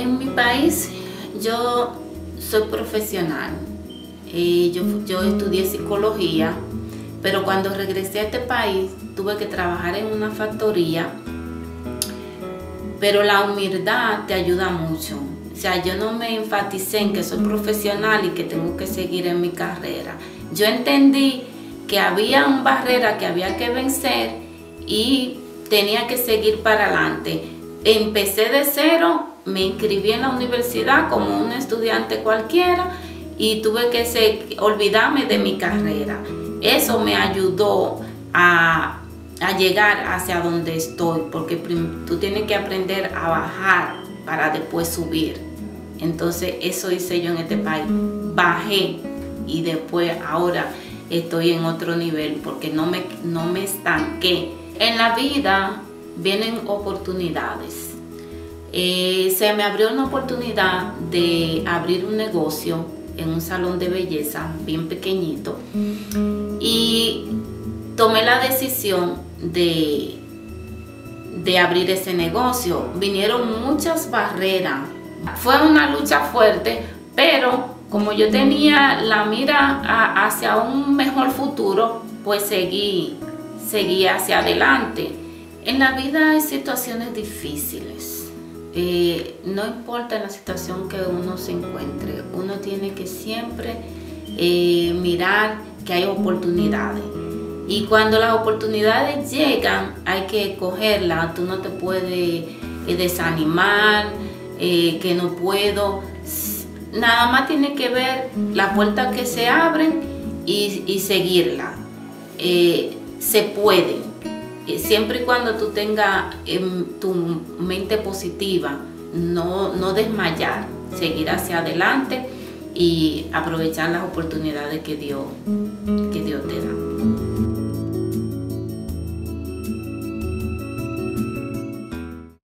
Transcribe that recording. En mi país yo soy profesional, yo estudié psicología, pero cuando regresé a este país tuve que trabajar en una factoría, pero la humildad te ayuda mucho. O sea, yo no me enfaticé en que soy profesional y que tengo que seguir en mi carrera. Yo entendí que había una barrera que había que vencer y tenía que seguir para adelante. Empecé de cero, me inscribí en la universidad como un estudiante cualquiera y tuve que olvidarme de mi carrera. Eso me ayudó a llegar hacia donde estoy, porque tú tienes que aprender a bajar para después subir. Entonces eso hice yo en este país, bajé y después ahora estoy en otro nivel porque no me estanqué. En la vida vienen oportunidades. Se me abrió una oportunidad de abrir un negocio en un salón de belleza bien pequeñito y tomé la decisión de abrir ese negocio. Vinieron muchas barreras, fue una lucha fuerte, pero como yo tenía la mira hacia un mejor futuro, pues seguí hacia adelante. En la vida hay situaciones difíciles. No importa la situación que uno se encuentre, uno tiene que siempre mirar que hay oportunidades, y cuando las oportunidades llegan hay que cogerlas. Tú no te puedes desanimar, que no puedo. Nada más tienes que ver las puertas que se abren y seguirla. Se puede, siempre y cuando tú tengas tu mente positiva, no desmayar, seguir hacia adelante y aprovechar las oportunidades que Dios te da.